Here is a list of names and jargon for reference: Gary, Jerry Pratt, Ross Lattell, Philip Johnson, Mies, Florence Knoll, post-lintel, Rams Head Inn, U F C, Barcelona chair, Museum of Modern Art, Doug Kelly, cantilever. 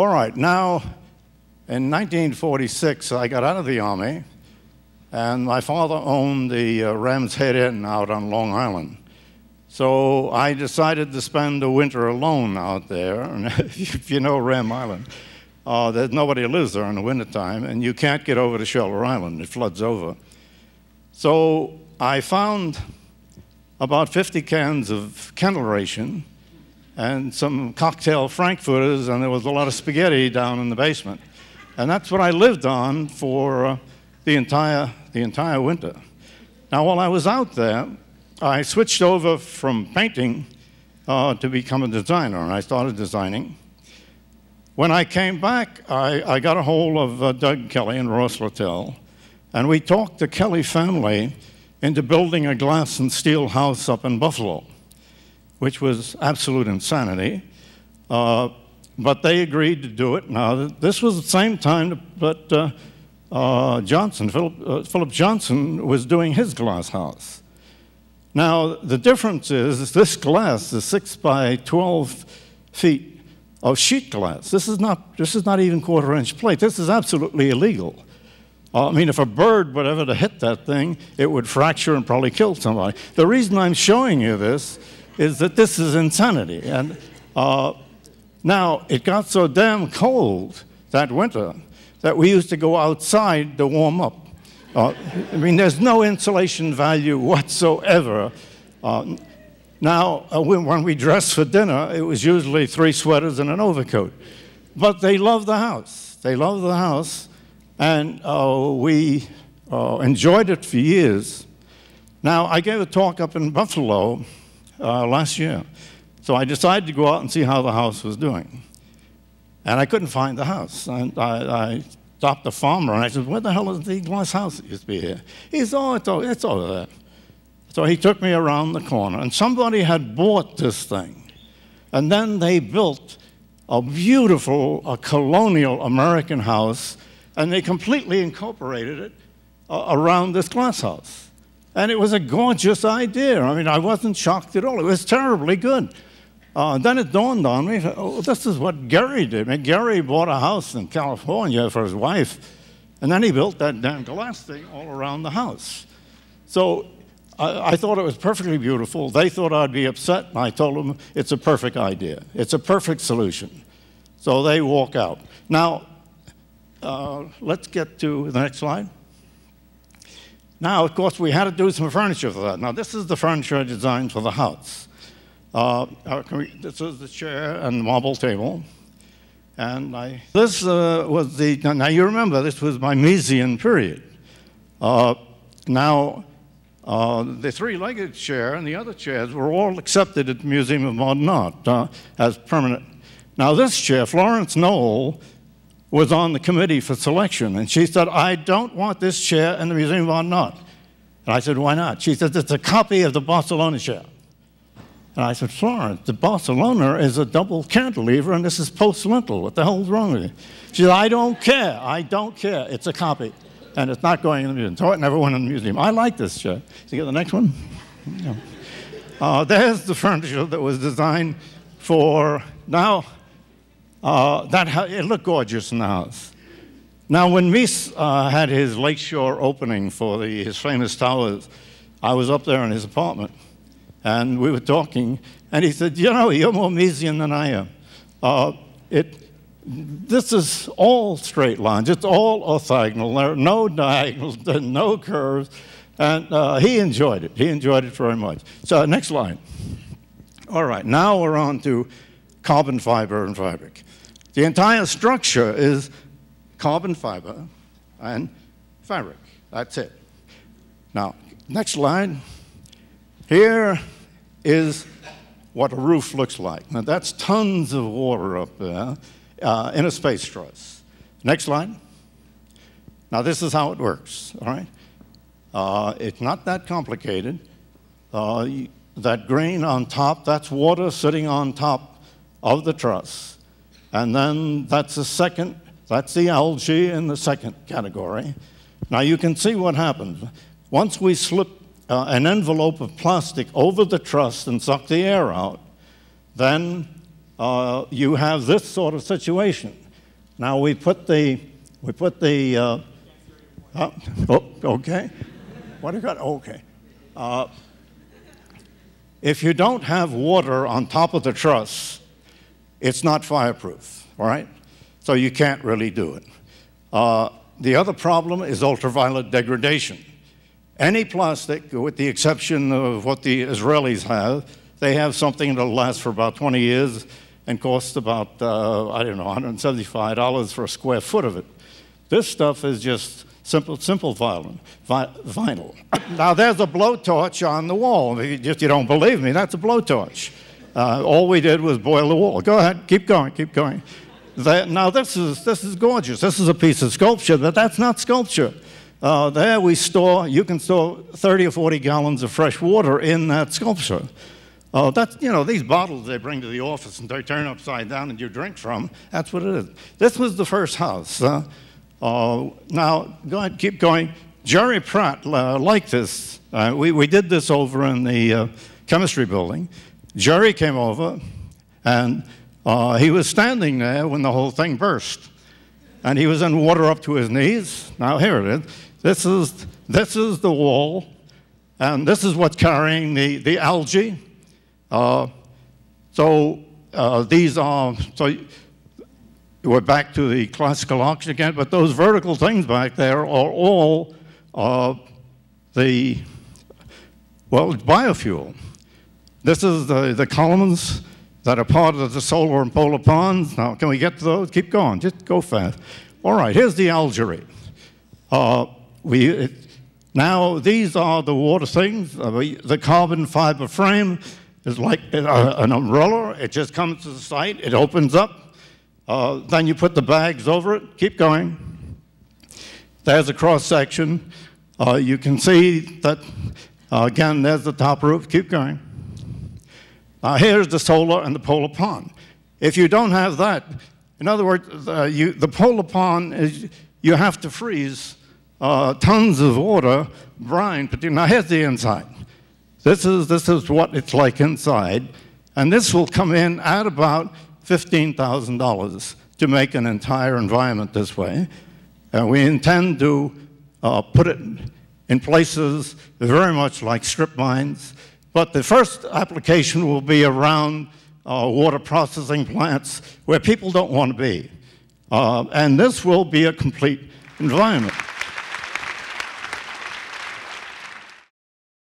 All right, now, in 1946, I got out of the Army, and my father owned the Rams Head Inn out on Long Island. So I decided to spend the winter alone out there. And if you know Ram Island, there's nobody lives there in the wintertime, and you can't get over to Shelter Island. It floods over. So I found about 50 cans of kennel ration and some cocktail frankfurters, and there was a lot of spaghetti down in the basement. And that's what I lived on for the entire winter. Now, while I was out there, I switched over from painting to become a designer, and I started designing. When I came back, I got a hold of Doug Kelly and Ross Lattell, and we talked the Kelly family into building a glass and steel house up in Buffalo, which was absolute insanity. But they agreed to do it. Now, this was the same time that Philip Johnson was doing his glass house. Now, the difference is this glass is 6 by 12 feet of sheet glass. This is not even quarter-inch plate. This is absolutely illegal. I mean, if a bird were ever to hit that thing, it would fracture and probably kill somebody. The reason I'm showing you this is that this is insanity. And now, it got so damn cold that winter that we used to go outside to warm up. I mean, there's no insulation value whatsoever. When we dressed for dinner, it was usually 3 sweaters and an overcoat. But they loved the house. They loved the house, and we enjoyed it for years. Now, I gave a talk up in Buffalo last year, so I decided to go out and see how the house was doing. And I couldn't find the house. And I stopped the farmer, and I said, where the hell is the glass house that used to be here? He said, oh, it's over there. So he took me around the corner, and somebody had bought this thing. And then they built a beautiful, a colonial American house, and they completely incorporated it around this glass house. And it was a gorgeous idea. I mean, I wasn't shocked at all. It was terribly good. Then it dawned on me, oh, this is what Gary did. I mean, Gary bought a house in California for his wife, and then he built that damn glass thing all around the house. So I thought it was perfectly beautiful. They thought I'd be upset, and I told them it's a perfect idea. It's a perfect solution. So they walk out. Now, let's get to the next slide. Now, of course, we had to do some furniture for that. Now, this is the furniture I designed for the house. This is the chair and marble table, and now you remember this was my Miesian period. The three-legged chair and the other chairs were all accepted at the Museum of Modern Art as permanent. Now this chair, Florence Knoll, was on the committee for selection, and she said, I don't want this chair in the Museum of Modern Art. And I said, why not? She said, it's a copy of the Barcelona chair. And I said, Florence, the Barcelona is a double cantilever, and this is post-lintel. What the hell's wrong with you? She said, I don't care. I don't care. It's a copy, and it's not going in the museum. So it never went in the museum. I like this chair. Did you get the next one? No. There's the furniture that was designed for now. It looked gorgeous in the house. Now, when Mies had his lakeshore opening for his famous towers, I was up there in his apartment. And we were talking, and he said, you know, you're more Miesian than I am. This is all straight lines. It's all orthogonal. There are no diagonals, no curves. And he enjoyed it. He enjoyed it very much. So next slide. All right, now we're on to carbon fiber and fabric. The entire structure is carbon fiber and fabric. That's it. Now, next slide. Here is what a roof looks like. Now, that's tons of water up there in a space truss. Next slide. Now, this is how it works, all right? It's not that complicated. That grain on top, that's water sitting on top of the truss. And then that's the second, that's the algae in the second category. Now, you can see what happens. Once we slip an envelope of plastic over the truss and suck the air out, then you have this sort of situation. Now if you don't have water on top of the truss, it's not fireproof, all right? So you can't really do it. The other problem is ultraviolet degradation. Any plastic, with the exception of what the Israelis have, they have something that'll last for about 20 years and costs about, I don't know, $175 for a square foot of it. This stuff is just simple vinyl. Now, there's a blowtorch on the wall. If you don't believe me, that's a blowtorch. All we did was boil the wall. Go ahead, keep going, keep going. Now, this is gorgeous. This is a piece of sculpture, but that's not sculpture. There we store, you can store 30 or 40 gallons of fresh water in that sculpture. That's, you know, these bottles they bring to the office and they turn upside down and you drink from, that's what it is. This was the first house. Now, go ahead, keep going. Jerry Pratt liked this. We did this over in the chemistry building. Jerry came over and he was standing there when the whole thing burst. And he was in water up to his knees. Now, here it is. This is the wall, and this is what's carrying the algae. So we're back to the classical arch again, but those vertical things back there are all it's biofuel. This is the columns that are part of the solar and polar ponds. Now, can we get to those? Keep going, just go fast. All right, here's the algae. Now, these are the water things, the carbon fiber frame is like an umbrella. It just comes to the site, it opens up, then you put the bags over it, keep going. There's a cross section. You can see that, again, there's the top roof, keep going. Here's the solar and the polar pond. If you don't have that, in other words, the polar pond, you have to freeze tons of water, brine. Now here's the inside. This is what it's like inside. And this will come in at about $15,000 to make an entire environment this way. And we intend to put it in places very much like strip mines. But the first application will be around water processing plants where people don't want to be. And this will be a complete environment.